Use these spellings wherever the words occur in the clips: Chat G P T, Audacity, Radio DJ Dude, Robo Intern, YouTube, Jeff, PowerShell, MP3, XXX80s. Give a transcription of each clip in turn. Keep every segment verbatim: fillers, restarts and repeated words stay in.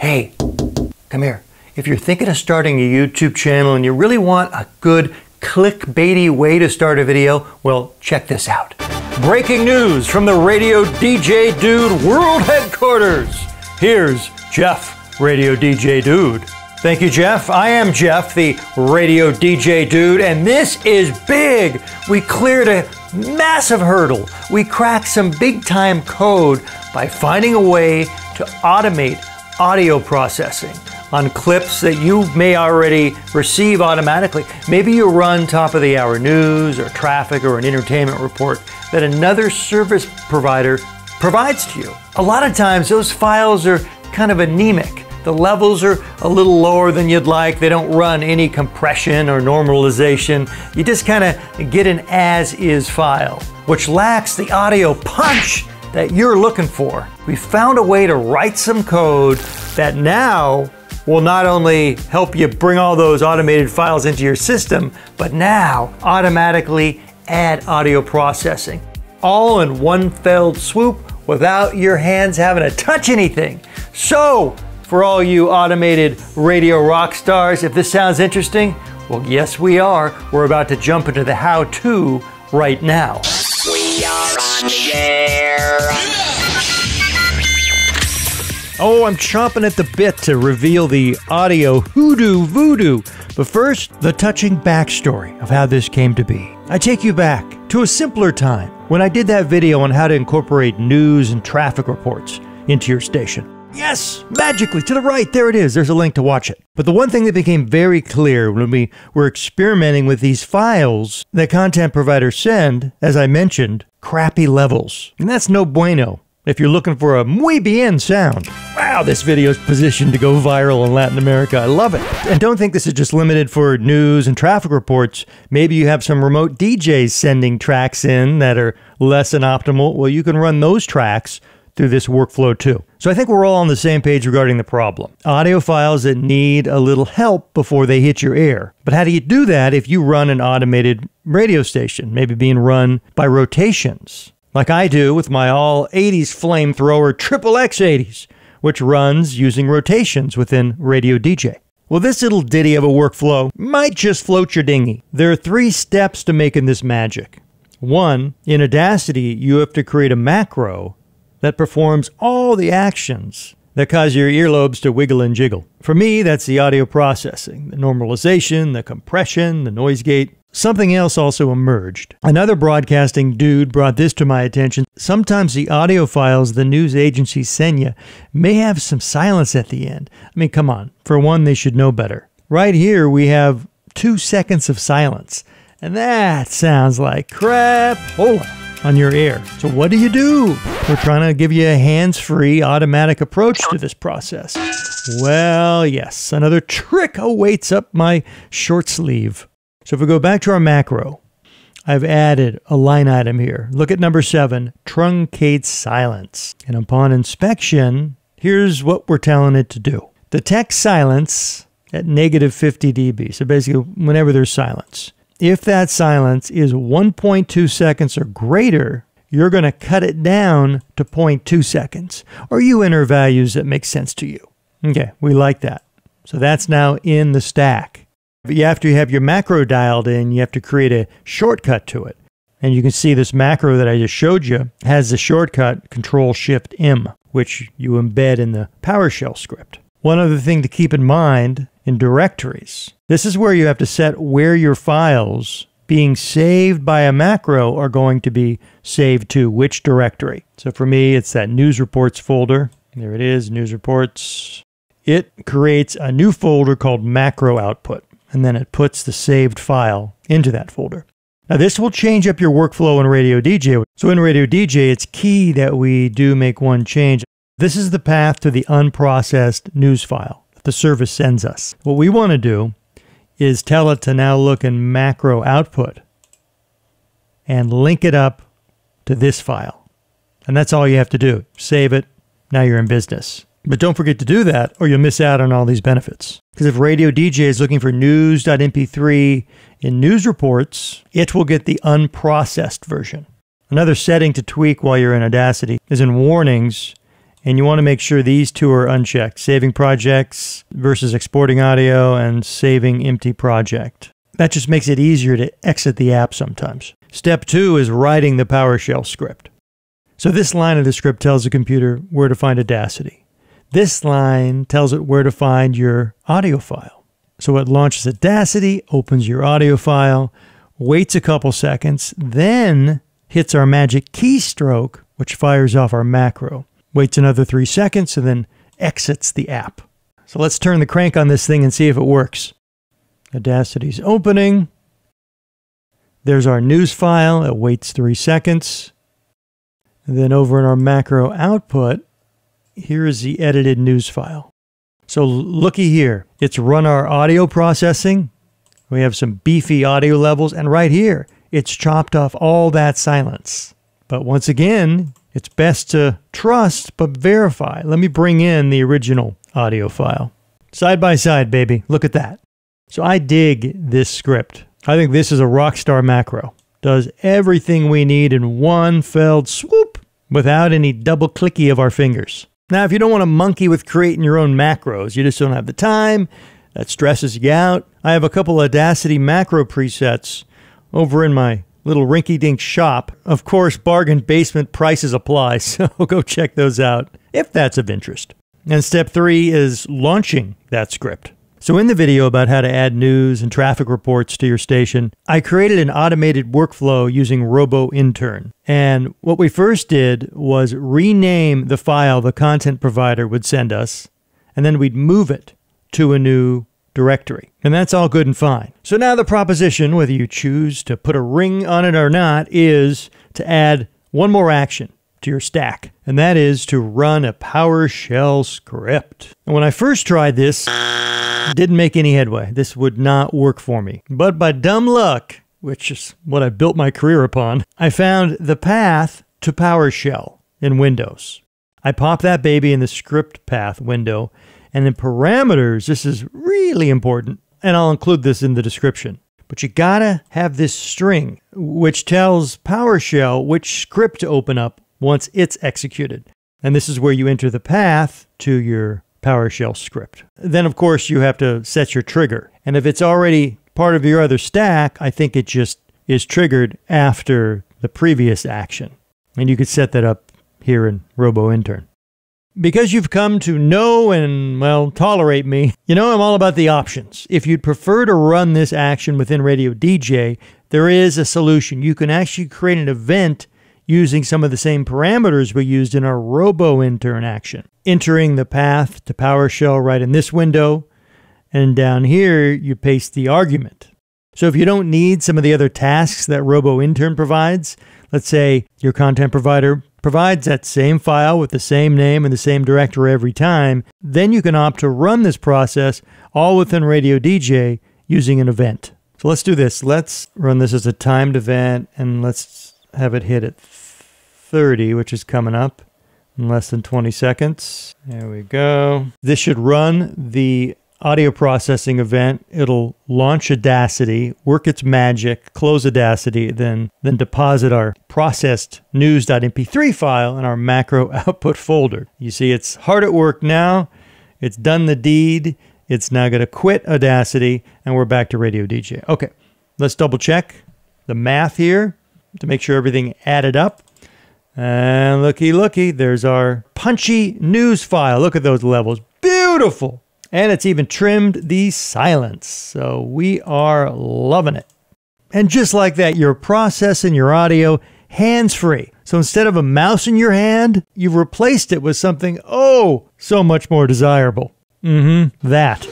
Hey, come here. If you're thinking of starting a YouTube channel and you really want a good clickbaity way to start a video, well, check this out. Breaking news from the Radio D J Dude World Headquarters. Here's Jeff, Radio D J Dude. Thank you, Jeff. I am Jeff, the Radio D J Dude, and this is big. We cleared a massive hurdle. We cracked some big-time code by finding a way to automate audio processing on clips that you may already receive automatically. Maybe you run top-of-the-hour news or traffic or an entertainment report that another service provider provides to you. A lot of times, those files are kind of anemic. The levels are a little lower than you'd like. They don't run any compression or normalization. You just kind of get an as-is file, which lacks the audio punch that you're looking for. We found a way to write some code that now will not only help you bring all those automated files into your system, but now automatically add audio processing, all in one fell swoop without your hands having to touch anything. So, for all you automated radio rock stars, if this sounds interesting, well, yes, we are. We're about to jump into the how-to right now. We are on the air. Oh, I'm chomping at the bit to reveal the audio hoodoo voodoo. But first, the touching backstory of how this came to be. I take you back to a simpler time when I did that video on how to incorporate news and traffic reports into your station. Yes, magically, to the right, there it is. There's a link to watch it. But the one thing that became very clear when we were experimenting with these files that content providers send, as I mentioned, crappy levels. And that's no bueno if you're looking for a muy bien sound. Wow, this video is positioned to go viral in Latin America. I love it. And don't think this is just limited for news and traffic reports. Maybe you have some remote D Js sending tracks in that are less than optimal. Well, you can run those tracks through this workflow too. So I think we're all on the same page regarding the problem. Audio files that need a little help before they hit your air. But how do you do that if you run an automated radio station, maybe being run by rotations? Like I do with my all eighties flamethrower triple X eighties, which runs using rotations within Radio D J. Well, this little ditty of a workflow might just float your dinghy. There are three steps to making this magic. One, in Audacity, you have to create a macro that performs all the actions that cause your earlobes to wiggle and jiggle. For me, that's the audio processing, the normalization, the compression, the noise gate. Something else also emerged. Another broadcasting dude brought this to my attention. Sometimes the audio files the news agencies send you may have some silence at the end. I mean, come on. For one, they should know better. Right here, we have two seconds of silence. And that sounds like crap. Hold on. On your air. So what do you do? We're trying to give you a hands-free automatic approach to this process. Well, yes, another trick awaits up my short sleeve. So if we go back to our macro, I've added a line item here. Look at number seven, truncate silence. And upon inspection, here's what we're telling it to do. Detect silence at negative fifty D B. So basically, whenever there's silence. If that silence is one point two seconds or greater, you're going to cut it down to zero point two seconds, or you enter values that make sense to you. Okay, we like that. So that's now in the stack. But after you have your macro dialed in, you have to create a shortcut to it. And you can see this macro that I just showed you has the shortcut control shift M, which you embed in the PowerShell script. One other thing to keep in mind in directories. This is where you have to set where your files being saved by a macro are going to be saved to, which directory. So for me, it's that news reports folder. There it is, news reports. It creates a new folder called macro output, and then it puts the saved file into that folder. Now this will change up your workflow in Radio D J. So in Radio D J, it's key that we do make one change. This is the path to the unprocessed news file that the service sends us. What we want to do is tell it to now look in macro output and link it up to this file. And that's all you have to do. Save it. Now you're in business. But don't forget to do that or you'll miss out on all these benefits. Because if Radio D J is looking for news dot M P three in news reports, it will get the unprocessed version. Another setting to tweak while you're in Audacity is in warnings. And you want to make sure these two are unchecked, saving projects versus exporting audio and saving empty project. That just makes it easier to exit the app sometimes. Step two is writing the PowerShell script. So this line of the script tells the computer where to find Audacity. This line tells it where to find your audio file. So it launches Audacity, opens your audio file, waits a couple seconds, then hits our magic keystroke, which fires off our macro. Waits another three seconds and then exits the app. So let's turn the crank on this thing and see if it works. Audacity's opening. There's our news file. It waits three seconds. And then over in our macro output, here is the edited news file. So looky here. It's run our audio processing. We have some beefy audio levels. And right here, it's chopped off all that silence. But once again, it's best to trust but verify. Let me bring in the original audio file. Side by side, baby. Look at that. So I dig this script. I think this is a rock star macro. Does everything we need in one felled swoop without any double clicky of our fingers. Now, if you don't want to monkey with creating your own macros, you just don't have the time, that stresses you out. I have a couple Audacity macro presets over in my little rinky-dink shop. Of course, bargain basement prices apply, so go check those out if that's of interest. And step three is launching that script. So in the video about how to add news and traffic reports to your station, I created an automated workflow using Robo Intern. And what we first did was rename the file the content provider would send us, and then we'd move it to a new directory. And that's all good and fine. So now the proposition, whether you choose to put a ring on it or not, is to add one more action to your stack. And that is to run a PowerShell script. And when I first tried this, it didn't make any headway. This would not work for me. But by dumb luck, which is what I built my career upon, I found the path to PowerShell in Windows. I popped that baby in the script path window. And in parameters, this is really important, and I'll include this in the description. But you gotta have this string, which tells PowerShell which script to open up once it's executed. And this is where you enter the path to your PowerShell script. Then, of course, you have to set your trigger. And if it's already part of your other stack, I think it just is triggered after the previous action. And you could set that up here in Robo Intern. Because you've come to know and, well, tolerate me, you know I'm all about the options. If you'd prefer to run this action within Radio D J, there is a solution. You can actually create an event using some of the same parameters we used in our Robo Intern action. Entering the path to PowerShell right in this window, and down here you paste the argument. So if you don't need some of the other tasks that Robo Intern provides, let's say your content provider provides that same file with the same name and the same directory every time, then you can opt to run this process all within Radio D J using an event. So let's do this. Let's run this as a timed event, and let's have it hit at thirty, which is coming up in less than twenty seconds. There we go. This should run the audio processing event. It'll launch Audacity, work its magic, close Audacity, then then deposit our processed news dot M P three file in our macro output folder. You see, it's hard at work now. It's done the deed. It's now going to quit Audacity, and we're back to Radio D J. Okay, let's double check the math here to make sure everything added up. And looky, looky, there's our punchy news file. Look at those levels. Beautiful. And it's even trimmed the silence. So we are loving it. And just like that, you're processing your audio hands-free. So instead of a mouse in your hand, you've replaced it with something, oh, so much more desirable. Mm-hmm, that.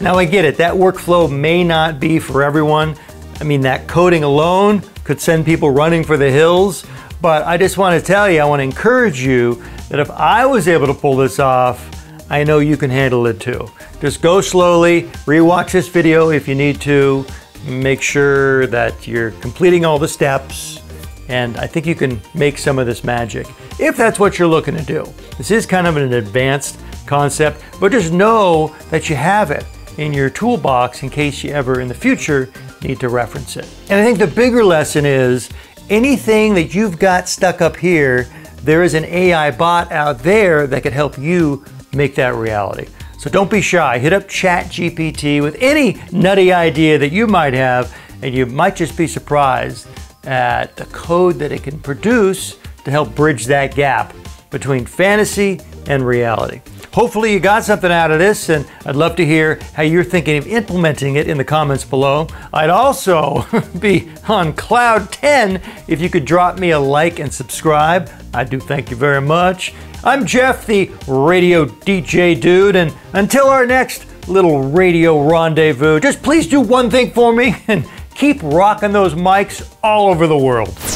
Now I get it, that workflow may not be for everyone. I mean, that coding alone could send people running for the hills. But I just want to tell you, I want to encourage you that if I was able to pull this off, I know you can handle it too. Just go slowly, rewatch this video if you need to, make sure that you're completing all the steps, and I think you can make some of this magic, if that's what you're looking to do. This is kind of an advanced concept, but just know that you have it in your toolbox in case you ever in the future need to reference it. And I think the bigger lesson is, anything that you've got stuck up here there is an A I bot out there that can help you make that reality. So don't be shy. Hit up Chat G P T with any nutty idea that you might have, and you might just be surprised at the code that it can produce to help bridge that gap between fantasy and reality. Hopefully you got something out of this, and I'd love to hear how you're thinking of implementing it in the comments below. I'd also be on cloud ten if you could drop me a like and subscribe. I do thank you very much. I'm Jeff, the Radio D J Dude, and until our next little radio rendezvous, just please do one thing for me and keep rocking those mics all over the world.